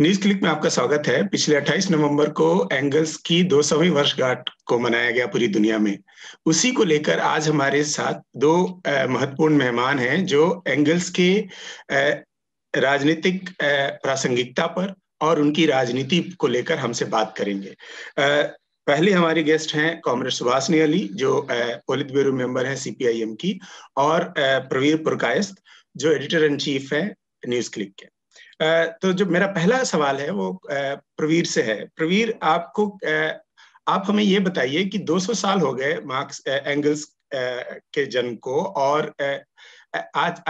News click में आपका स्वागत है। पिछले 28 नवंबर को एंगल्स की 200वीं वर्षगांठ को मनाया गया पूरी दुनिया में। उसी को लेकर आज हमारे साथ दो महत्वपूर्ण मेहमान हैं जो एंगल्स के राजनीतिक प्रासंगिकता पर और उनकी राजनीति को लेकर हमसे बात करेंगे। पहले हमारे गेस्ट हैं कॉमरेड सुभाषिनी अली जो पोलित ब्यूरो मेंबर हैं सीपीआईएम की, और प्रबीर पुरकायस्थ जो एडिटर इन चीफ है न्यूज क्लिक के। तो जो मेरा पहला सवाल है वो प्रवीर से है। प्रवीर, आप हमें ये बताइए कि 200 साल हो गए मार्क्स एंगल्स के जन्म को, और आज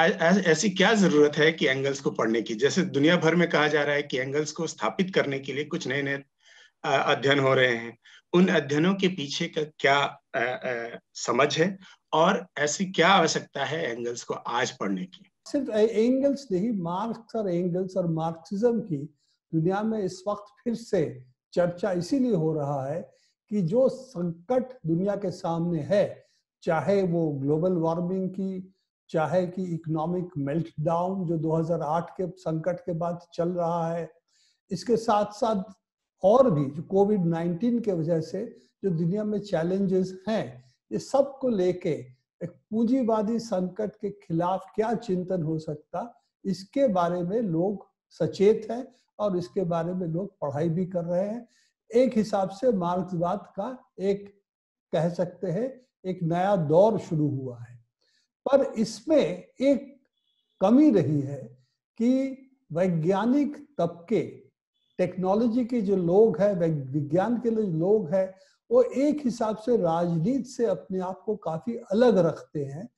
ऐसी क्या जरूरत है कि एंगल्स को पढ़ने की? जैसे दुनिया भर में कहा जा रहा है कि एंगल्स को स्थापित करने के लिए कुछ नए नए अध्ययन हो रहे हैं, उन अध्ययनों के पीछे का क्या समझ है और ऐसी क्या आवश्यकता है एंगल्स को आज पढ़ने की? सिर्फ एंगल्स नहीं, मार्क्स और एंगल्स और मार्क्सिज्म की दुनिया में इस वक्त फिर से चर्चा इसीलिए हो रहा है कि जो संकट दुनिया के सामने है, चाहे वो ग्लोबल वार्मिंग की, चाहे कि इकोनॉमिक मेल्टडाउन जो 2008 के संकट के बाद चल रहा है, इसके साथ साथ और भी जो कोविड-19 के वजह से जो दुनिया में चैलेंजेस हैं, ये सब को लेके एक पूंजीवादी संकट के खिलाफ क्या चिंतन हो सकता, इसके बारे में लोग सचेत हैं और इसके बारे में लोग पढ़ाई भी कर रहे हैं। एक हिसाब से मार्क्सवाद का एक कह सकते हैं एक नया दौर शुरू हुआ है, पर इसमें एक कमी रही है कि वैज्ञानिक तबके, टेक्नोलॉजी के जो लोग हैं, विज्ञान के जो लोग हैं, वो एक हिसाब से राजनीति से अपने आप को काफी अलग रखते हैं।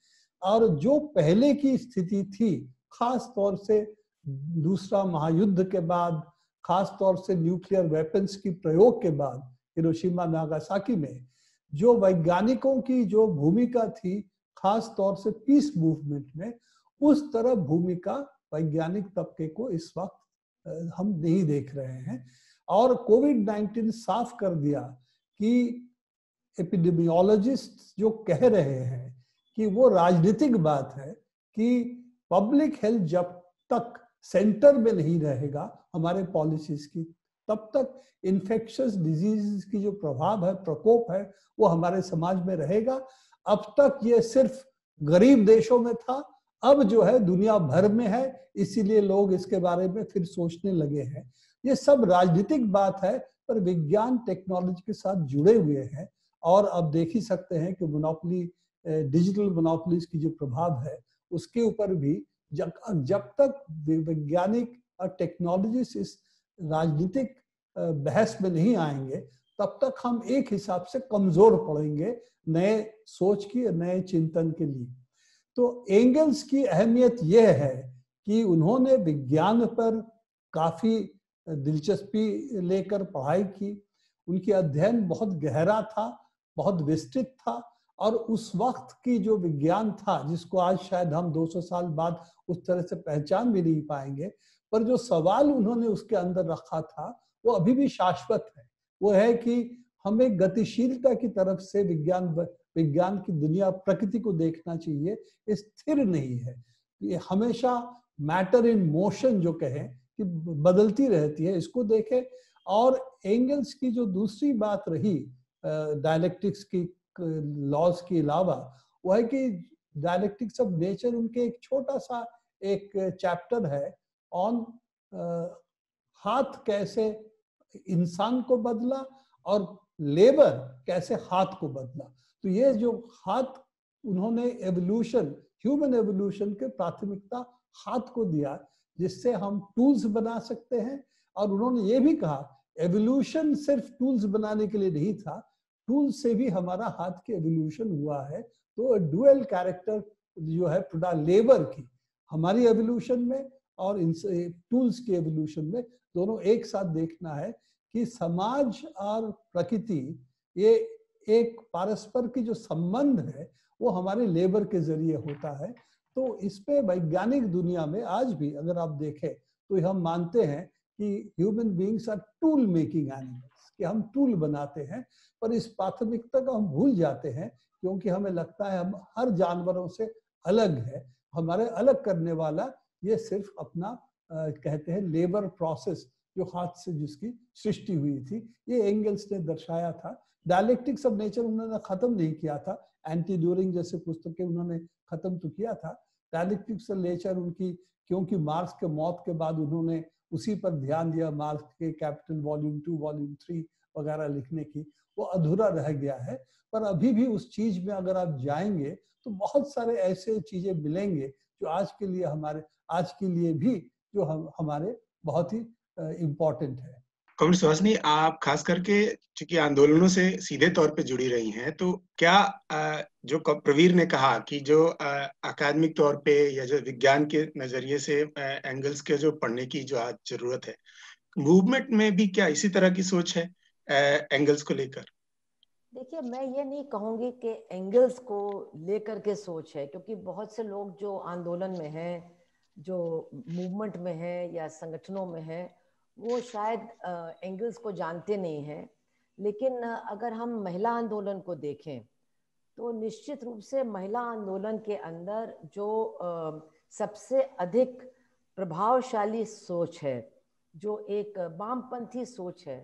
और जो पहले की स्थिति थी, खास तौर से दूसरा महायुद्ध के बाद, खास तौर से न्यूक्लियर वेपन्स की प्रयोग के बाद हिरोशिमा नागासाकी में, जो वैज्ञानिकों की जो भूमिका थी खास तौर से पीस मूवमेंट में, उस तरह भूमिका वैज्ञानिक तबके को इस वक्त हम नहीं देख रहे हैं। और कोविड-19 साफ कर दिया कि एपिडेमियोलॉजिस्ट जो कह रहे हैं कि वो राजनीतिक बात है कि पब्लिक हेल्थ जब तक सेंटर में नहीं रहेगा हमारे पॉलिसीज की, तब तक इन्फेक्शस डिजीज की जो प्रभाव है, प्रकोप है, वो हमारे समाज में रहेगा। अब तक ये सिर्फ गरीब देशों में था, अब जो है दुनिया भर में है, इसीलिए लोग इसके बारे में फिर सोचने लगे हैं। ये सब राजनीतिक बात है, पर विज्ञान टेक्नोलॉजी के साथ जुड़े हुए हैं। और अब देख ही सकते हैं कि डिजिटल मोनोपोलीज की जो प्रभाव है उसके ऊपर भी, जब तक वैज्ञानिक और टेक्नोलॉजिस्ट इस राजनीतिक बहस में नहीं आएंगे, तब तक हम एक हिसाब से कमजोर पड़ेंगे नए सोच की, नए चिंतन के लिए। तो एंगल्स की अहमियत यह है कि उन्होंने विज्ञान पर काफी दिलचस्पी लेकर पढ़ाई की, उनकी अध्ययन बहुत गहरा था, बहुत विस्तृत था, और उस वक्त की जो विज्ञान था, जिसको आज शायद हम 200 साल बाद उस तरह से पहचान भी नहीं पाएंगे, पर जो सवाल उन्होंने उसके अंदर रखा था वो अभी भी शाश्वत है। वो है कि हमें गतिशीलता की तरफ से विज्ञान की दुनिया, प्रकृति को देखना चाहिए, ये स्थिर नहीं है, ये हमेशा मैटर इन मोशन जो कहें कि बदलती रहती है, इसको देखें। और एंगल्स की जो दूसरी बात रही डायलेक्टिक्स की लॉज के अलावा, वो है कि डायलेक्टिक्स ऑफ नेचर उनके एक छोटा सा एक चैप्टर है ऑन हाथ कैसे इंसान को बदला और लेबर कैसे हाथ को बदला। तो ये जो हाथ, उन्होंने एवोल्यूशन, ह्यूमन एवोल्यूशन के प्राथमिकता हाथ को दिया, जिससे हम टूल्स बना सकते हैं। और उन्होंने ये भी कहा एवोल्यूशन सिर्फ टूल्स बनाने के लिए नहीं था, टूल से भी हमारा हाथ के एवोल्यूशन हुआ है। तो डुअल कैरेक्टर जो है लेबर की हमारी एवोल्यूशन में और इन टूल्स के एवोल्यूशन में, दोनों एक साथ देखना है कि समाज और प्रकृति, ये एक परस्पर की जो संबंध है वो हमारे लेबर के जरिए होता है। तो इस पे वैज्ञानिक दुनिया में आज भी अगर आप देखें तो हम मानते हैं कि human beings are tool making animals, कि हम टूल बनाते हैं, पर इस प्राथमिकता को हम भूल जाते हैं क्योंकि हमें लगता है हम हर जानवरों से अलग है। हमारे अलग करने वाला ये सिर्फ अपना कहते हैं लेबर प्रोसेस, जो हाथ से जिसकी सृष्टि हुई थी, ये एंगल्स ने दर्शाया था। डायलेक्टिक्स ऑफ नेचर उन्होंने खत्म नहीं किया था, एंटीड्यूरिंग जैसे पुस्तकें उन्होंने खत्म तो किया था। डायलेक्टिक्स ऑफ नेचर उनकी, क्योंकि मार्क्स के मौत के बाद उन्होंने उसी पर ध्यान दिया, मार्क्स के कैपिटल वॉल्यूम 2, वॉल्यूम 3 वगैरह लिखने की, वो अधूरा रह गया है। पर अभी भी उस चीज में अगर आप जाएंगे तो बहुत सारे ऐसे चीजें मिलेंगे जो आज के लिए भी जो हमारे बहुत ही इम्पोर्टेंट है। कमल सुहासनी, आप खास करके चूंकि आंदोलनों से सीधे तौर पे जुड़ी रही हैं, तो क्या जो प्रवीर ने कहा कि जो अकादमिक तौर पे या जो विज्ञान के नजरिए से एंगल्स के जो पढ़ने की जो आज जरूरत है, मूवमेंट में भी क्या इसी तरह की सोच है एंगल्स को लेकर? देखिए, मैं ये नहीं कहूंगी कि एंगल्स को लेकर के सोच है, क्योंकि बहुत से लोग जो आंदोलन में है, जो मूवमेंट में है या संगठनों में है, वो शायद एंगल्स को जानते नहीं हैं। लेकिन अगर हम महिला आंदोलन को देखें तो निश्चित रूप से महिला आंदोलन के अंदर जो सबसे अधिक प्रभावशाली सोच है, जो एक वामपंथी सोच है,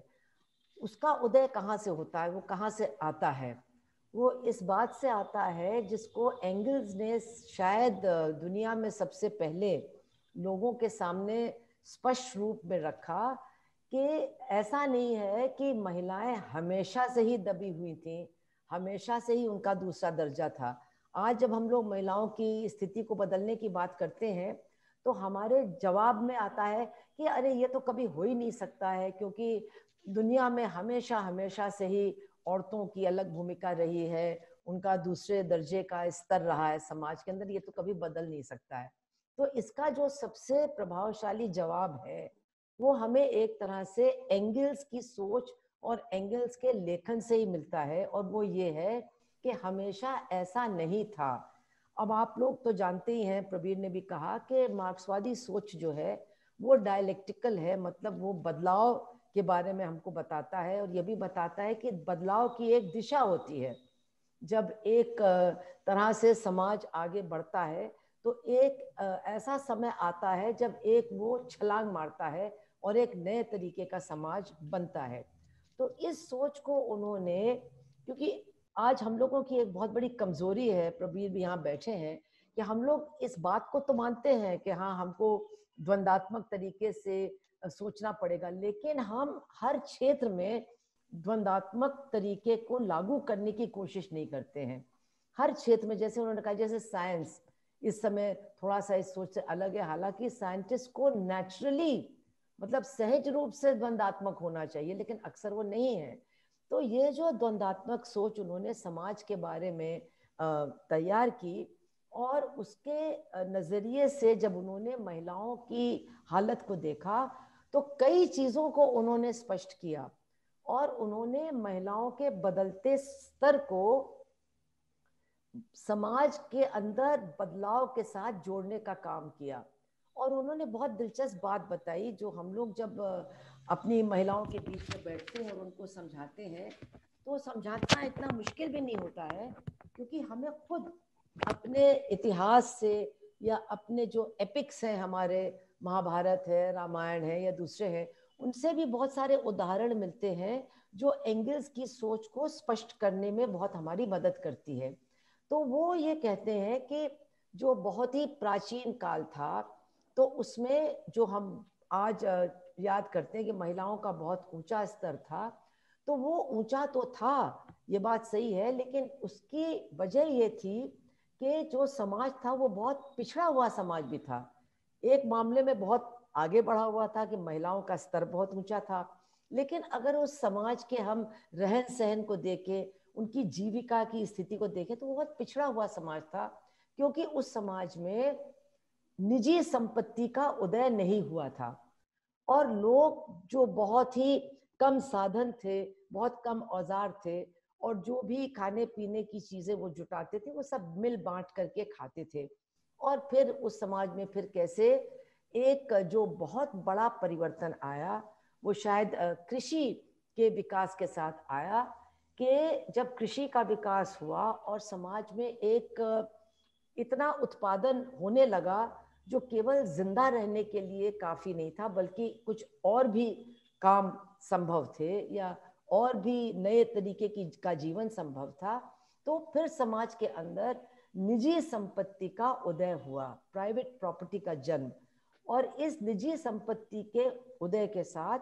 उसका उदय कहाँ से होता है, वो कहाँ से आता है? वो इस बात से आता है जिसको एंगल्स ने शायद दुनिया में सबसे पहले लोगों के सामने स्पष्ट रूप में रखा कि ऐसा नहीं है कि महिलाएं हमेशा से ही दबी हुई थीं, हमेशा से ही उनका दूसरा दर्जा था। आज जब हम लोग महिलाओं की स्थिति को बदलने की बात करते हैं तो हमारे जवाब में आता है कि अरे ये तो कभी हो ही नहीं सकता है, क्योंकि दुनिया में हमेशा से ही औरतों की अलग भूमिका रही है, उनका दूसरे दर्जे का स्तर रहा है समाज के अंदर, ये तो कभी बदल नहीं सकता है। तो इसका जो सबसे प्रभावशाली जवाब है वो हमें एक तरह से एंगल्स की सोच और एंगल्स के लेखन से ही मिलता है, और वो ये है कि हमेशा ऐसा नहीं था। अब आप लोग तो जानते ही हैं, प्रबीर ने भी कहा कि मार्क्सवादी सोच जो है वो डायलेक्टिकल है, मतलब वो बदलाव के बारे में हमको बताता है, और ये भी बताता है कि बदलाव की एक दिशा होती है। जब एक तरह से समाज आगे बढ़ता है तो एक ऐसा समय आता है जब एक वो छलांग मारता है और एक नए तरीके का समाज बनता है। तो इस सोच को उन्होंने, क्योंकि आज हम लोगों की एक बहुत बड़ी कमजोरी है, प्रबीर भी यहाँ बैठे हैं, कि हम लोग इस बात को तो मानते हैं कि हाँ, हमको द्वंदात्मक तरीके से सोचना पड़ेगा, लेकिन हम हर क्षेत्र में द्वंदात्मक तरीके को लागू करने की कोशिश नहीं करते हैं। हर क्षेत्र में, जैसे उन्होंने कहा, जैसे साइंस इस समय थोड़ा सा इस सोच से अलग है, हालांकि साइंटिस्ट को नेचुरली, मतलब सहज रूप से द्वंदात्मक होना चाहिए, लेकिन अक्सर वो नहीं है। तो ये जो द्वंदात्मक सोच उन्होंने समाज के बारे में तैयार की, और उसके नजरिए से जब उन्होंने महिलाओं की हालत को देखा तो कई चीजों को उन्होंने स्पष्ट किया, और उन्होंने महिलाओं के बदलते स्तर को समाज के अंदर बदलाव के साथ जोड़ने का काम किया। और उन्होंने बहुत दिलचस्प बात बताई, जो हम लोग जब अपनी महिलाओं के बीच में बैठते हैं और उनको समझाते हैं तो समझाना इतना मुश्किल भी नहीं होता है, क्योंकि हमें खुद अपने इतिहास से या अपने जो एपिक्स हैं, हमारे महाभारत है, रामायण है या दूसरे हैं, उनसे भी बहुत सारे उदाहरण मिलते हैं जो एंगल्स की सोच को स्पष्ट करने में बहुत हमारी मदद करती है। तो वो ये कहते हैं कि जो बहुत ही प्राचीन काल था, तो उसमें जो हम आज याद करते हैं कि महिलाओं का बहुत ऊंचा स्तर था, तो वो ऊंचा तो था, ये बात सही है, लेकिन उसकी वजह ये थी कि जो समाज था वो बहुत पिछड़ा हुआ समाज भी था। एक मामले में बहुत आगे बढ़ा हुआ था कि महिलाओं का स्तर बहुत ऊंचा था, लेकिन अगर उस समाज के हम रहन सहन को देखें, उनकी जीविका की स्थिति को देखें, तो वो बहुत पिछड़ा हुआ समाज था, क्योंकि उस समाज में निजी संपत्ति का उदय नहीं हुआ था, और लोग जो बहुत ही कम साधन थे, बहुत कम औजार थे, और जो भी खाने पीने की चीजें वो जुटाते थे वो सब मिल बांट करके खाते थे। और फिर उस समाज में फिर कैसे एक जो बहुत बड़ा परिवर्तन आया, वो शायद कृषि के विकास के साथ आया, कि जब कृषि का विकास हुआ और समाज में एक इतना उत्पादन होने लगा जो केवल जिंदा रहने के लिए काफी नहीं था, बल्कि कुछ और भी काम संभव थे या और भी नए तरीके की का जीवन संभव था। तो फिर समाज के अंदर निजी संपत्ति का उदय हुआ, प्राइवेट प्रॉपर्टी का जन्म, और इस निजी संपत्ति के उदय के साथ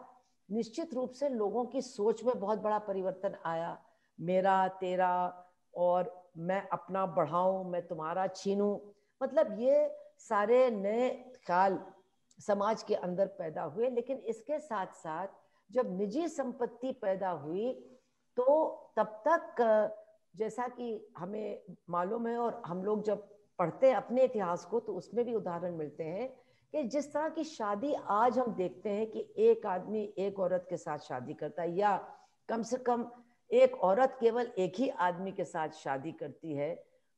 निश्चित रूप से लोगों की सोच में बहुत बड़ा परिवर्तन आया। मेरा तेरा और मैं अपना बढ़ाऊं, मैं तुम्हारा छीनूं, मतलब ये सारे नए ख्याल समाज के अंदर पैदा हुए। लेकिन इसके साथ साथ जब निजी संपत्ति पैदा हुई तो तब तक, जैसा कि हमें मालूम है और हम लोग जब पढ़ते हैं अपने इतिहास को तो उसमें भी उदाहरण मिलते हैं कि जिस तरह की शादी आज हम देखते हैं कि एक आदमी एक औरत के साथ शादी करता है, या कम से कम एक औरत केवल एक ही आदमी के साथ शादी करती है,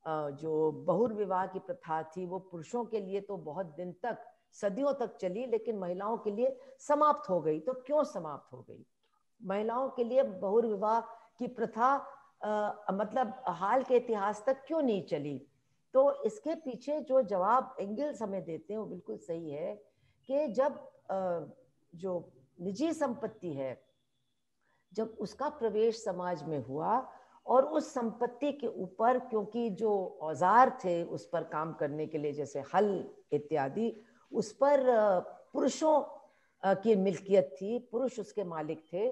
जो बहुर्विवाह की प्रथा थी वो पुरुषों के लिए तो बहुत दिन तक, सदियों तक चली, लेकिन महिलाओं के लिए समाप्त हो गई। तो क्यों समाप्त हो गई? महिलाओं के लिए बहुर्विवाह की प्रथा मतलब हाल के इतिहास तक क्यों नहीं चली? तो इसके पीछे जो जवाब एंगल्स हमें देते हैं वो बिल्कुल सही है कि जब जो निजी संपत्ति है, जब उसका प्रवेश समाज में हुआ और उस संपत्ति के ऊपर, क्योंकि जो औजार थे उस पर काम करने के लिए, जैसे हल इत्यादि, उस पर पुरुषों की मिल्कियत थी, पुरुष उसके मालिक थे,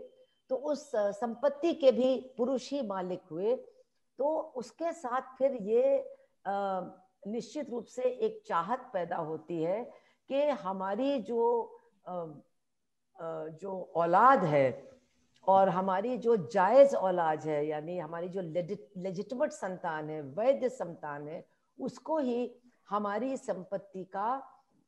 तो उस संपत्ति के भी पुरुष ही मालिक हुए। तो उसके साथ फिर ये निश्चित रूप से एक चाहत पैदा होती है कि हमारी जो औलाद है और हमारी जो जायज़ औलाद है, यानी हमारी जो लेजिटिमेट संतान है, वैध संतान है, उसको ही हमारी संपत्ति का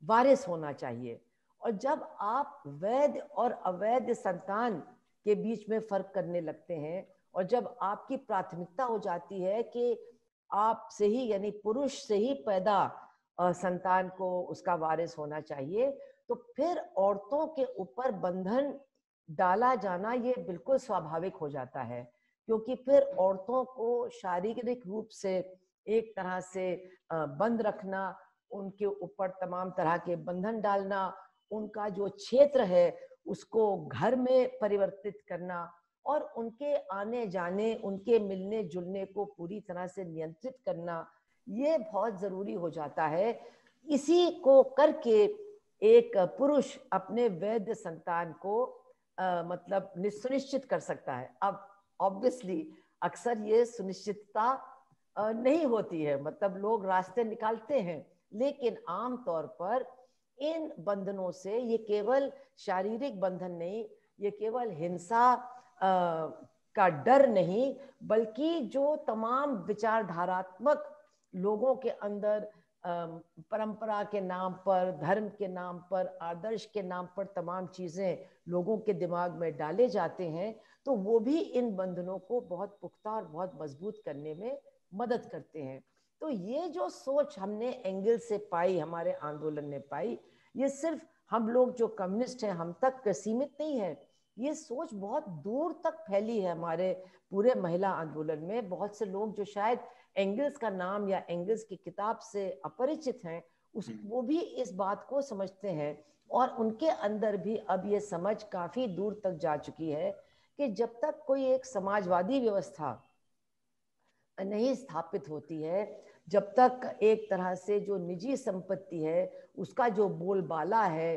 वारिस होना चाहिए। और जब आप वैध और अवैध संतान के बीच में फर्क करने लगते हैं और जब आपकी प्राथमिकता हो जाती है कि आप से ही, यानी पुरुष से ही पैदा संतान को उसका वारिस होना चाहिए, तो फिर औरतों के ऊपर बंधन डाला जाना ये बिल्कुल स्वाभाविक हो जाता है, क्योंकि फिर औरतों को शारीरिक रूप से एक तरह से बंद रखना, उनके ऊपर तमाम तरह के बंधन डालना, उनका जो क्षेत्र है उसको घर में परिवर्तित करना और उनके आने जाने, उनके मिलने जुलने को पूरी तरह से नियंत्रित करना, ये बहुत ज़रूरी हो जाता है। इसी को करके एक पुरुष अपने वैध संतान को मतलब सुनिश्चित कर सकता है। अब ऑब्वियसली अक्सर ये सुनिश्चितता नहीं होती है, मतलब लोग रास्ते निकालते हैं, लेकिन आम तौर पर इन बंधनों से, ये केवल शारीरिक बंधन नहीं, ये केवल हिंसा का डर नहीं, बल्कि जो तमाम विचारधारात्मक लोगों के अंदर परंपरा के नाम पर, धर्म के नाम पर, आदर्श के नाम पर तमाम चीज़ें लोगों के दिमाग में डाले जाते हैं, तो वो भी इन बंधनों को बहुत पुख्ता और बहुत मजबूत करने में मदद करते हैं। तो ये जो सोच हमने एंगल से पाई, हमारे आंदोलन ने पाई, ये सिर्फ हम लोग जो कम्युनिस्ट हैं हम तक सीमित नहीं है, ये सोच बहुत दूर तक फैली है। हमारे पूरे महिला आंदोलन में बहुत से लोग जो शायद एंगल्स का नाम या एंगल्स की किताब से अपरिचित हैं, उस वो भी इस बात को समझते हैं और उनके अंदर भी अब ये समझ काफ़ी दूर तक जा चुकी है कि जब तक कोई एक समाजवादी व्यवस्था नहीं स्थापित होती है, जब तक एक तरह से जो निजी संपत्ति है उसका जो बोलबाला है,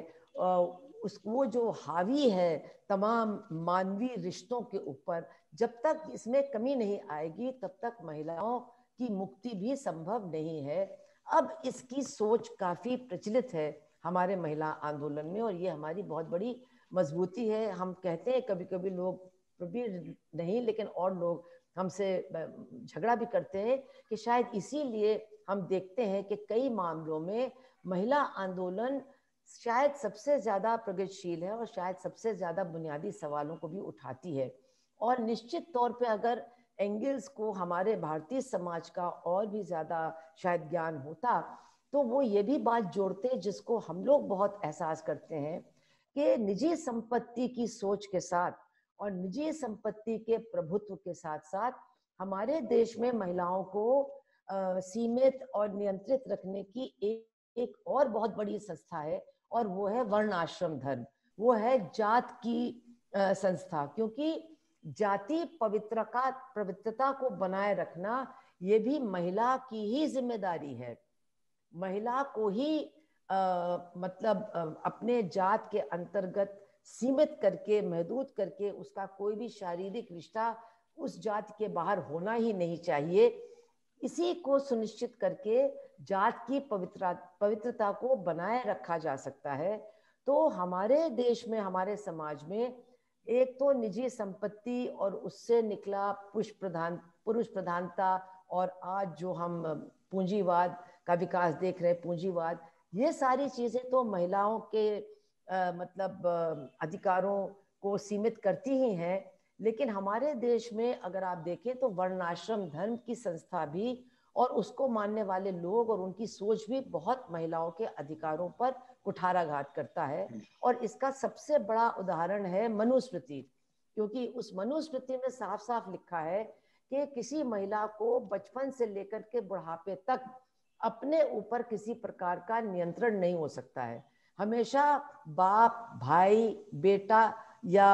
वो जो हावी है तमाम मानवीय रिश्तों के ऊपर, जब तक इसमें कमी नहीं आएगी तब तक महिलाओं की मुक्ति भी संभव नहीं है। अब इसकी सोच काफ़ी प्रचलित है हमारे महिला आंदोलन में और ये हमारी बहुत बड़ी मजबूती है। हम कहते हैं कभी कभी लोग, प्रबीर नहीं लेकिन और लोग हमसे झगड़ा भी करते हैं कि शायद इसीलिए हम देखते हैं कि कई मामलों में महिला आंदोलन शायद सबसे ज़्यादा प्रगतिशील है और शायद सबसे ज़्यादा बुनियादी सवालों को भी उठाती है। और निश्चित तौर पे अगर एंगल्स को हमारे भारतीय समाज का और भी ज़्यादा शायद ज्ञान होता तो वो ये भी बात जोड़ते, जिसको हम लोग बहुत एहसास करते हैं, कि निजी संपत्ति की सोच के साथ और निजी संपत्ति के प्रभुत्व के साथ साथ हमारे देश में महिलाओं को सीमित और नियंत्रित रखने की एक एक और बहुत बड़ी संस्था है और वो है वर्ण आश्रम धर्म, वो है जात की संस्था, क्योंकि जाति पवित्रता को बनाए रखना ये भी महिला की ही जिम्मेदारी है। महिला को ही अपने जात के अंतर्गत सीमित करके, महदूद करके उसका कोई भी शारीरिक रिश्ता उस जात के बाहर होना ही नहीं चाहिए। इसी को सुनिश्चित करके जात की पवित्रता को बनाए रखा जा सकता है। तो हमारे देश में, हमारे समाज में एक तो निजी संपत्ति और उससे निकला पुरुष प्रधानता और आज जो हम पूंजीवाद का विकास देख रहे हैं, पूंजीवाद, ये सारी चीजें तो महिलाओं के अधिकारों को सीमित करती ही हैं। लेकिन हमारे देश में अगर आप देखें तो वर्णाश्रम धर्म की संस्था भी और उसको मानने वाले लोग और उनकी सोच भी बहुत महिलाओं के अधिकारों पर कुठाराघात करता है। और इसका सबसे बड़ा उदाहरण है मनुस्मृति, क्योंकि उस मनुस्मृति में साफ साफ लिखा है कि किसी महिला को बचपन से लेकर के बुढ़ापे तक अपने ऊपर किसी प्रकार का नियंत्रण नहीं हो सकता है। हमेशा बाप, भाई, बेटा या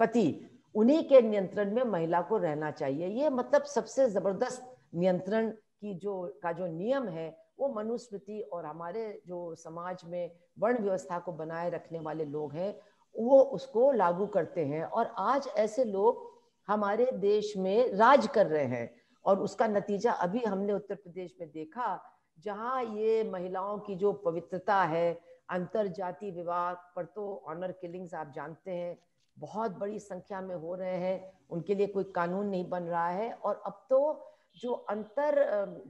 पति, उन्हीं के नियंत्रण में महिला को रहना चाहिए। ये सबसे जबरदस्त नियंत्रण की जो नियम है वो मनुस्मृति और हमारे जो समाज में वर्ण व्यवस्था को बनाए रखने वाले लोग हैं वो उसको लागू करते हैं। और आज ऐसे लोग हमारे देश में राज कर रहे हैं और उसका नतीजा अभी हमने उत्तर प्रदेश में देखा, जहाँ ये महिलाओं की जो पवित्रता है, अंतर जाति विवाह पर तो ऑनर किलिंग्स आप जानते हैं बहुत बड़ी संख्या में हो रहे हैं, उनके लिए कोई कानून नहीं बन रहा है। और अब तो जो अंतर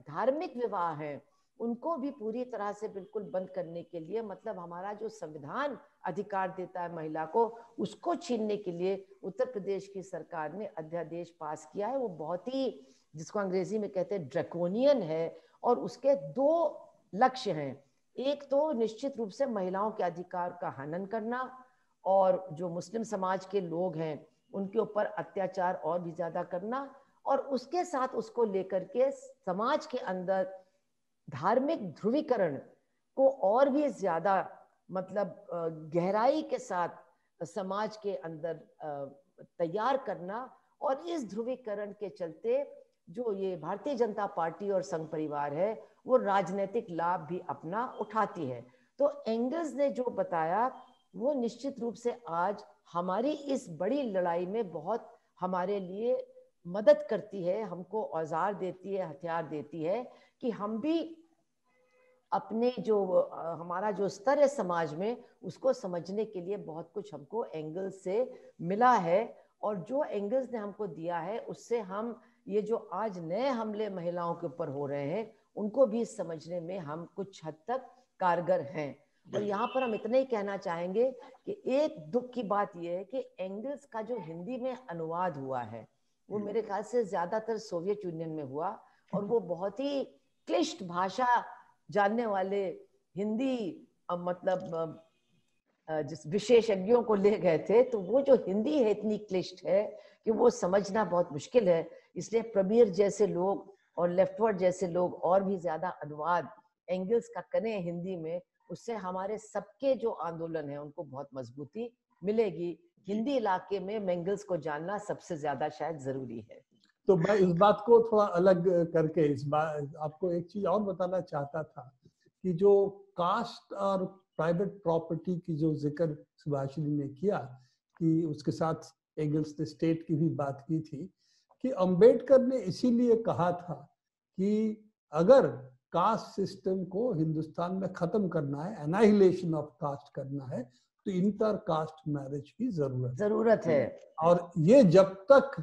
धार्मिक विवाह हैं उनको भी पूरी तरह से बिल्कुल बंद करने के लिए हमारा जो संविधान अधिकार देता है महिला को, उसको छीनने के लिए उत्तर प्रदेश की सरकार ने अध्यादेश पास किया है। वो बहुत ही, जिसको अंग्रेजी में कहते हैं, ड्रैकोनियन है। और उसके दो लक्ष्य हैं, एक तो निश्चित रूप से महिलाओं के अधिकार का हनन करना और जो मुस्लिम समाज के लोग हैं उनके ऊपर अत्याचार और भी ज्यादा करना, और उसके साथ उसको लेकर के समाज के अंदर धार्मिक ध्रुवीकरण को और भी ज्यादा गहराई के साथ समाज के अंदर तैयार करना। और इस ध्रुवीकरण के चलते जो ये भारतीय जनता पार्टी और संघ परिवार है वो राजनीतिक लाभ भी अपना उठाती है। तो एंगल्स ने जो बताया वो निश्चित रूप से आज हमारी इस बड़ी लड़ाई में बहुत हमारे लिए मदद करती है, हमको औजार देती है, हथियार देती है कि हम भी अपने जो हमारा जो स्तर है समाज में उसको समझने के लिए बहुत कुछ हमको एंगल्स से मिला है। और जो एंगल्स ने हमको दिया है उससे हम ये जो आज नए हमले महिलाओं के ऊपर हो रहे हैं उनको भी समझने में हम कुछ हद तक कारगर हैं। और यहाँ पर हम इतना ही कहना चाहेंगे कि एक दुख की बात यह है कि एंगल्स का जो हिंदी में अनुवाद हुआ है वो मेरे ख्याल से ज्यादातर सोवियत यूनियन में हुआ और वो बहुत ही क्लिष्ट भाषा जानने वाले हिंदी जिस विशेषज्ञों को ले गए थे, तो वो जो हिंदी है इतनी क्लिष्ट है कि वो समझना बहुत मुश्किल है। इसलिए प्रबीर जैसे लोग और लेफ्टवर्ड जैसे लोग और भी ज्यादा अनुवाद एंगल्स का करें हिंदी में, उससे हमारे सबके जो आंदोलन है उनको बहुत मजबूती मिलेगी। हिंदी इलाके में मेंगल्स को जानना सबसे ज्यादा शायद जरूरी है। तो मैं इस बात को थोड़ा अलग करके इस बात आपको एक चीज और बताना चाहता था कि जो कास्ट और प्राइवेट प्रॉपर्टी की जो जिक्र सुभाषिनी ने किया, कि उसके साथ एंगल्स ने स्टेट की भी बात की थी, कि अम्बेडकर ने इसीलिए कहा था कि अगर कास्ट सिस्टम को हिंदुस्तान में खत्म करना है, एनाहिलेशन ऑफ कास्ट करना है, तो इंटर कास्ट मैरिज की जरूरत है। और ये जब तक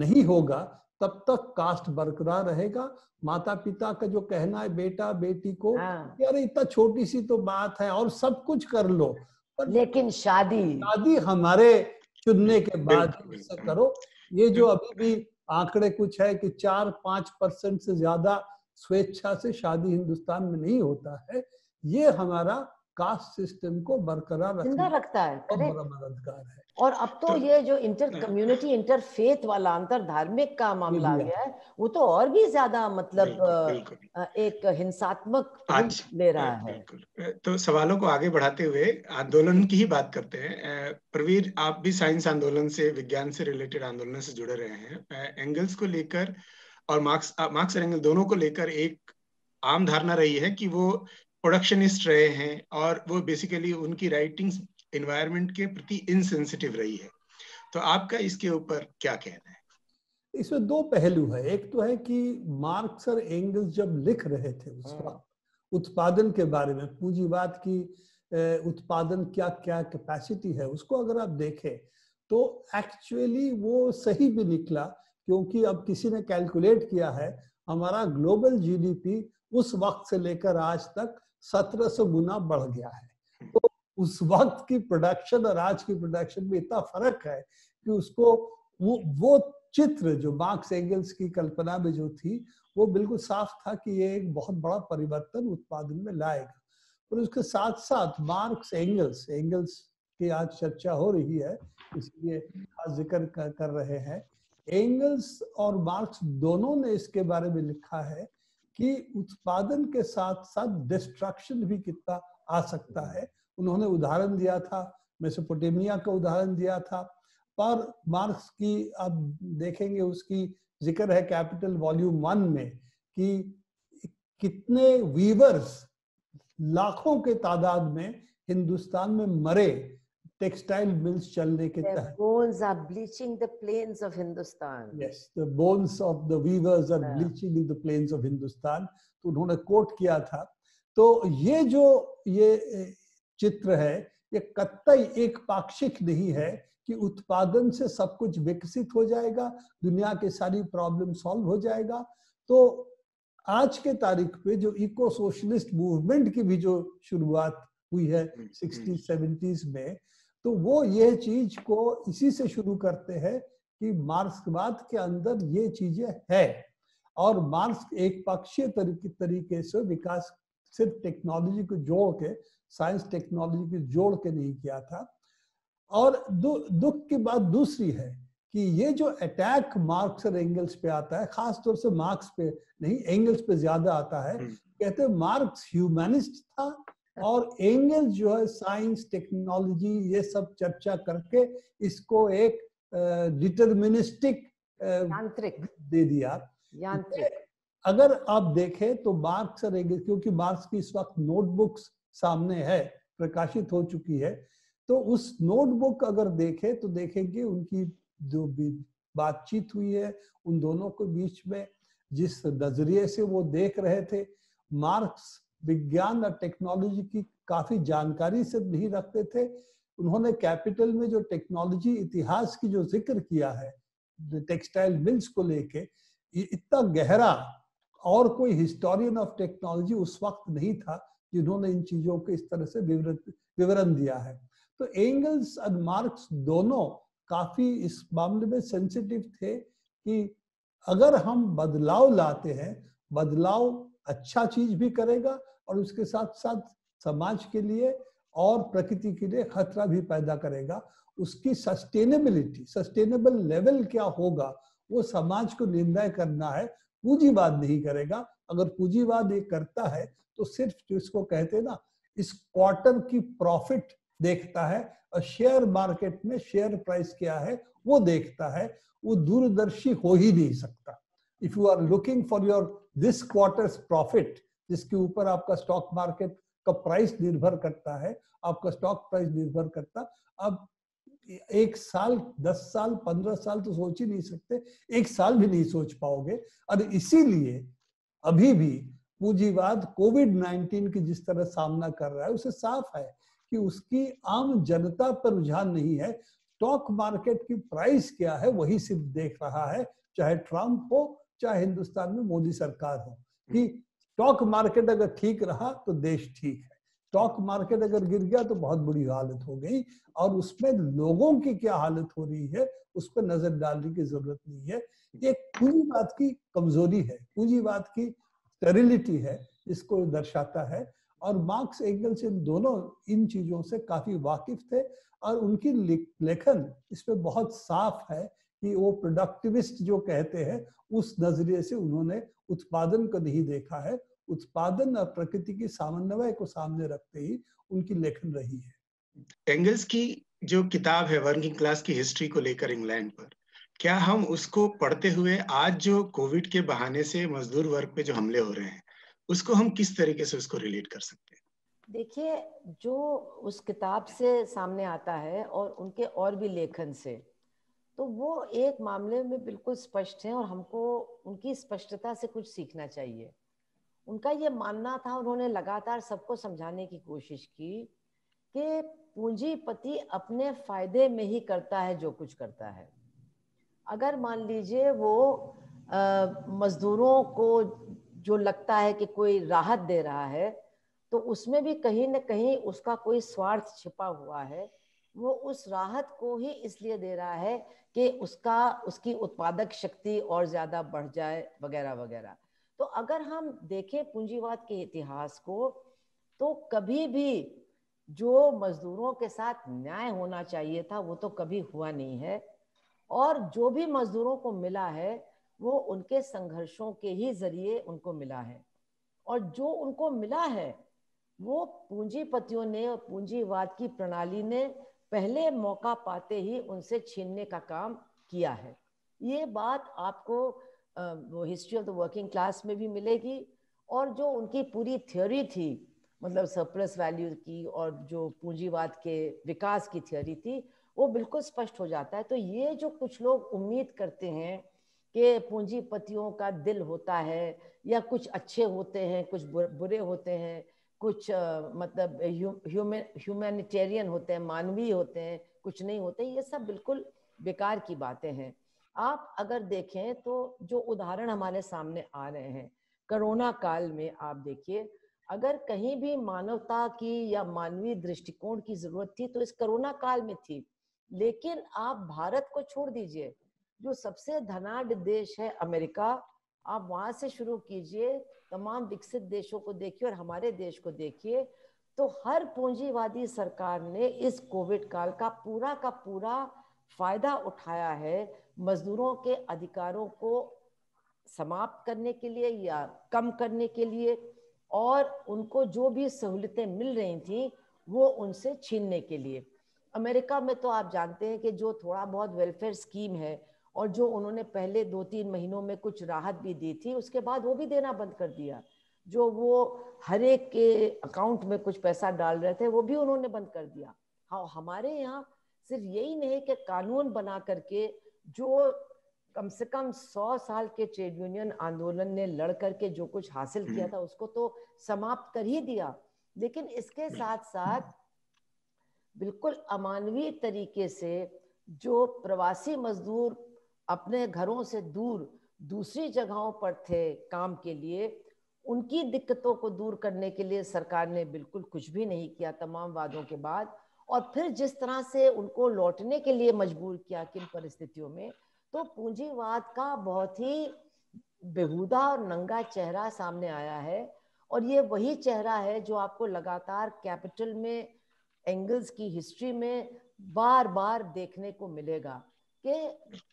नहीं होगा तब तक कास्ट बरकरार रहेगा। माता पिता का जो कहना है बेटा बेटी को, यार इतना छोटी सी तो बात है और सब कुछ कर लो, पर लेकिन शादी हमारे चुनने के बाद करो। ये जो अभी भी आंकड़े कुछ है कि 4-5% से ज्यादा स्वेच्छा से शादी हिंदुस्तान में नहीं होता है, ये हमारा कास्ट सिस्टम को बरकरार रखता है, मददगार है। और अब तो ये जो इंटर कम्युनिटी इंटरफेथ वाला अंतर धार्मिक का मामला आ गया है, वो तो और भी ज्यादा मतलब एक हिंसात्मक आज ले रहा है। तो सवालों को आगे बढ़ाते हुए आंदोलन की ही बात करते हैं। प्रवीर, आप भी साइंस आंदोलन से, विज्ञान से रिलेटेड आंदोलन से जुड़े रहे हैं। एंगल्स को लेकर और मार्क्स और एंगल्स दोनों को लेकर एक आम धारणा रही है कि वो प्रोडक्शनिस्ट रहे हैं और वो बेसिकली उनकी राइटिंग्स एनवायरनमेंट के प्रति इनसेंसिटिव रही है। तो आपका इसके ऊपर क्या कहना है? इसमें दो पहलू है। एक तो है कि मार्क्स और एंगल्स जब लिख रहे थे उस वक्त उत्पादन के बारे में, पूंजीवाद की उत्पादन क्या क्या कैपेसिटी है, उसको अगर आप देखें तो एक्चुअली वो सही भी निकला, क्योंकि अब किसी ने कैलकुलेट किया है हमारा ग्लोबल जीडीपी उस वक्त से लेकर आज तक 1700 गुना बढ़ गया है। तो उस वक्त की प्रोडक्शन और आज की प्रोडक्शन में इतना फर्क है कि उसको वो चित्र जो मार्क्स एंगल्स की कल्पना में जो थी वो बिल्कुल साफ था कि ये एक बहुत बड़ा परिवर्तन उत्पादन में लाएगा। और उसके साथ साथ मार्क्स एंगल्स की आज चर्चा हो रही है इसलिए खास जिक्र कर रहे हैं। एंगल्स और मार्क्स दोनों ने इसके बारे में लिखा है कि उत्पादन के साथ साथ डिस्ट्रक्शन भी कितना आ सकता है। उन्होंने उदाहरण दिया था, मेसोपोटामिया का उदाहरण दिया था। पर मार्क्स की अब देखेंगे उसकी जिक्र है कैपिटल वॉल्यूम 1 में कि कितने वीवर्स लाखों के तादाद में हिंदुस्तान में मरे टेक्सटाइल मिल्स चलने के तहत। Bones are bleaching the plains of Hindustan. Yes, the bones of the weavers are bleaching in the plains of Hindustan. तो उन्होंने कोट किया था। तो ये जो ये चित्र है ये कतई एक पाक्षिक नहीं है कि उत्पादन से सब कुछ विकसित हो जाएगा, दुनिया के सारी प्रॉब्लम सॉल्व हो जाएगा। तो आज के तारीख पे जो इको सोशलिस्ट मूवमेंट की भी जो शुरुआत हुई है 60s 70s में, तो वो ये चीज को इसी से शुरू करते हैं कि मार्क्सवाद के अंदर ये चीजें है। और मार्क्स एक पक्षीय तरीके से विकास सिर्फ टेक्नोलॉजी को जोड़ के, साइंस टेक्नोलॉजी को जोड़ के नहीं किया था। और दुख की बात दूसरी है कि ये जो अटैक मार्क्स और एंगल्स पे आता है, खासतौर से मार्क्स पे नहीं एंगल्स पे ज्यादा आता है। कहते हैं मार्क्स ह्यूमनिस्ट था और एंगल्स जो है साइंस टेक्नोलॉजी ये सब चर्चा करके इसको एक डिटर्मिनिस्टिक यांत्रिक दे दिया। यांत्रिक अगर आप देखें तो मार्क्स और एंगल्स, क्योंकि मार्क्स की इस वक्त नोटबुक्स सामने है, प्रकाशित हो चुकी है, तो उस नोटबुक अगर देखें तो देखेंगे उनकी जो भी बातचीत हुई है उन दोनों के बीच में जिस नजरिए से वो देख रहे थे। मार्क्स विज्ञान और टेक्नोलॉजी की काफी जानकारी से नहीं रखते थे। उन्होंने कैपिटल में जो टेक्नोलॉजी इतिहास की जो जिक्र किया है टेक्सटाइल मिल्स को लेके, इतना गहरा और कोई हिस्टोरियन ऑफ टेक्नोलॉजी उस वक्त नहीं था जिन्होंने इन चीजों के इस तरह से विवरण दिया है। तो एंगल्स और मार्क्स दोनों काफी इस मामले में सेंसिटिव थे कि अगर हम बदलाव लाते हैं, बदलाव अच्छा चीज भी करेगा और उसके साथ साथ समाज के लिए और प्रकृति के लिए खतरा भी पैदा करेगा। उसकी सस्टेनेबिलिटी, सस्टेनेबल लेवल क्या होगा वो समाज को निर्णय करना है, पूंजीवाद नहीं करेगा। अगर पूंजीवाद ये करता है तो सिर्फ जो इसको कहते हैं ना इस क्वार्टर की प्रॉफिट देखता है और शेयर मार्केट में शेयर प्राइस क्या है वो देखता है, वो दूरदर्शी हो ही नहीं सकता। If you are looking for your this quarters profit, जिसके ऊपर आपका स्टॉक मार्केट का प्राइस निर्भर करता है, आपका स्टॉक प्राइस निर्भर करता। अब 1 साल, 10 साल, 15 साल तो सोच ही नहीं सकते, 1 साल भी नहीं सोच पाओगे। और इसीलिए अभी भी पूंजीवाद कोविड-19 की जिस तरह सामना कर रहा है उसे साफ है कि उसकी आम जनता पर रुझान नहीं है। स्टॉक मार्केट की प्राइस क्या है वही सिर्फ देख रहा है, चाहे ट्रंप हो चाहे हिंदुस्तान में मोदी सरकार हो, कि स्टॉक मार्केट अगर ठीक रहा तो देश ठीक है, स्टॉक मार्केट अगर गिर गया तो बहुत बुरी हालत हो गई। और उसमें लोगों की क्या हालत हो रही है उस पर नजर डालने की जरूरत नहीं है। ये पूंजीवाद की कमजोरी है, पूंजीवाद की स्टेरिलिटी है, इसको दर्शाता है। और मार्क्स एंगल्स इन दोनों इन चीजों से काफी वाकिफ थे और उनकी लेखन इस पे बहुत साफ है कि वो प्रोडक्टिविस्ट जो कहते हैं उस नजरिए से उन्होंने उत्पादन को नहीं देखा है, उत्पादन और प्रकृति की समन्वय को सामने रखते ही उनकी लेखन रही है। एंगल्स की जो किताब है वर्किंग क्लास की हिस्ट्री को लेकर इंग्लैंड पर, क्या हम उसको पढ़ते हुए आज जो कोविड के बहाने से मजदूर वर्ग पे जो हमले हो रहे हैं उसको हम किस तरीके से उसको रिलेट कर सकते हैं? देखिए, जो उस किताब से सामने आता है और उनके और भी लेखन से, तो वो एक मामले में बिल्कुल स्पष्ट हैं और हमको उनकी स्पष्टता से कुछ सीखना चाहिए। उनका ये मानना था, उन्होंने लगातार सबको समझाने की कोशिश की कि पूंजीपति अपने फायदे में ही करता है जो कुछ करता है। अगर मान लीजिए वो मजदूरों को जो लगता है कि कोई राहत दे रहा है, तो उसमें भी कहीं ना कहीं उसका कोई स्वार्थ छिपा हुआ है। वो उस राहत को ही इसलिए दे रहा है कि उसका उसकी उत्पादक शक्ति और ज़्यादा बढ़ जाए वगैरह वगैरह। तो अगर हम देखें पूंजीवाद के इतिहास को, तो कभी भी जो मजदूरों के साथ न्याय होना चाहिए था वो तो कभी हुआ नहीं है, और जो भी मजदूरों को मिला है वो उनके संघर्षों के ही जरिए उनको मिला है, और जो उनको मिला है वो पूंजीपतियों ने और पूंजीवाद की प्रणाली ने पहले मौका पाते ही उनसे छीनने का काम किया है। ये बात आपको वो history of the working class में भी मिलेगी, और जो उनकी पूरी थ्योरी थी, मतलब सरप्लस वैल्यू की और जो पूंजीवाद के विकास की थ्योरी थी, वो बिल्कुल स्पष्ट हो जाता है। तो ये जो कुछ लोग उम्मीद करते हैं कि पूंजीपतियों का दिल होता है या कुछ अच्छे होते हैं, कुछ बुरे होते हैं, कुछ मतलब ह्यूमैनिटेरियन होते हैं, मानवीय होते हैं, कुछ नहीं होते, ये सब बिल्कुल बेकार की बातें हैं। आप अगर देखें तो जो उदाहरण हमारे सामने आ रहे हैं कोरोना काल में, आप देखिए अगर कहीं भी मानवता की या मानवीय दृष्टिकोण की जरूरत थी तो इस कोरोना काल में थी। लेकिन आप भारत को छोड़ दीजिए, जो सबसे धनाढ्य देश है अमेरिका, आप वहां से शुरू कीजिए, तमाम विकसित देशों को देखिए और हमारे देश को देखिए, तो हर पूंजीवादी सरकार ने इस कोविड काल का पूरा फायदा उठाया है मजदूरों के अधिकारों को समाप्त करने के लिए या कम करने के लिए, और उनको जो भी सहूलियतें मिल रही थी वो उनसे छीनने के लिए। अमेरिका में तो आप जानते हैं कि जो थोड़ा बहुत वेलफेयर स्कीम है और जो उन्होंने पहले 2-3 महीनों में कुछ राहत भी दी थी, उसके बाद वो भी देना बंद कर दिया। जो वो हर एक के अकाउंट में कुछ पैसा डाल रहे थे वो भी उन्होंने बंद कर दिया। हाँ, हमारे यहाँ सिर्फ यही नहीं कि कानून बना करके जो कम से कम 100 साल के ट्रेड यूनियन आंदोलन ने लड़ करके जो कुछ हासिल किया था उसको तो समाप्त कर ही दिया, लेकिन इसके साथ साथ बिल्कुल अमानवीय तरीके से जो प्रवासी मजदूर अपने घरों से दूर दूसरी जगहों पर थे काम के लिए, उनकी दिक्कतों को दूर करने के लिए सरकार ने बिल्कुल कुछ भी नहीं किया तमाम वादों के बाद। और फिर जिस तरह से उनको लौटने के लिए मजबूर किया किन परिस्थितियों में, तो पूंजीवाद का बहुत ही बेहुदा और नंगा चेहरा सामने आया है, और ये वही चेहरा है जो आपको लगातार कैपिटल में एंगल्स की हिस्ट्री में बार बार देखने को मिलेगा कि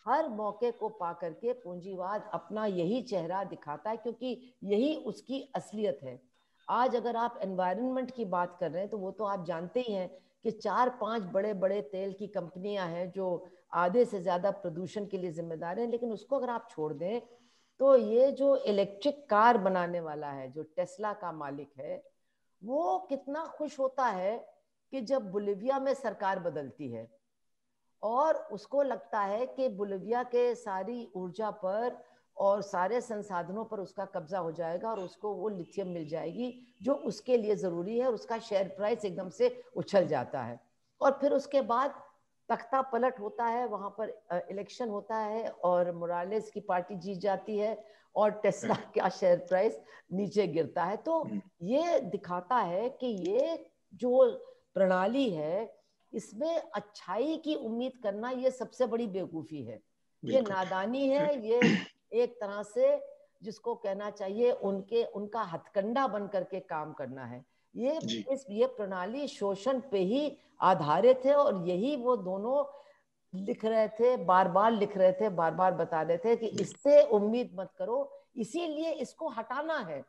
हर मौके को पा करके पूंजीवाद अपना यही चेहरा दिखाता है, क्योंकि यही उसकी असलियत है। आज अगर आप एनवायरनमेंट की बात कर रहे हैं तो वो तो आप जानते ही हैं कि 4-5 बड़े बड़े तेल की कंपनियां हैं जो आधे से ज़्यादा प्रदूषण के लिए जिम्मेदार हैं, लेकिन उसको अगर आप छोड़ दें तो ये जो इलेक्ट्रिक कार बनाने वाला है, जो टेस्ला का मालिक है, वो कितना खुश होता है कि जब बोलीविया में सरकार बदलती है और उसको लगता है कि बोलीविया के सारी ऊर्जा पर और सारे संसाधनों पर उसका कब्जा हो जाएगा और उसको वो लिथियम मिल जाएगी जो उसके लिए ज़रूरी है, और उसका शेयर प्राइस एकदम से उछल जाता है। और फिर उसके बाद तख्ता पलट होता है, वहाँ पर इलेक्शन होता है और मुरालेस की पार्टी जीत जाती है और टेस्ला का शेयर प्राइस नीचे गिरता है। तो ये दिखाता है कि ये जो प्रणाली है इसमें अच्छाई की उम्मीद करना ये सबसे बड़ी बेवकूफ़ी है, ये नादानी है, ये एक तरह से जिसको कहना चाहिए उनका हथकंडा बन करके काम करना है। ये प्रणाली शोषण पे ही आधारित है, और यही वो दोनों लिख रहे थे, बार बार बता रहे थे कि इससे उम्मीद मत करो, इसीलिए इसको हटाना है।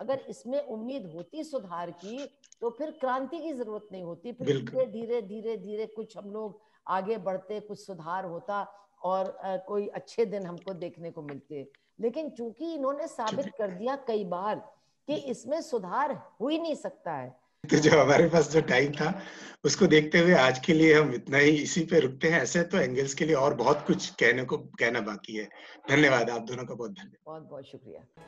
अगर इसमें उम्मीद होती सुधार की तो फिर क्रांति की जरूरत नहीं होती, फिर धीरे धीरे कुछ हम लोग आगे बढ़ते, कुछ सुधार होता और कोई अच्छे दिन हमको देखने को मिलते। लेकिन चूंकि इन्होंने साबित कर दिया कई बार कि इसमें सुधार हो ही नहीं सकता है, तो जो हमारे पास जो टाइम था उसको देखते हुए आज के लिए हम इतना ही इसी पे रुकते हैं। ऐसे तो एंगल्स के लिए और बहुत कुछ कहना बाकी है। धन्यवाद आप दोनों का, बहुत शुक्रिया।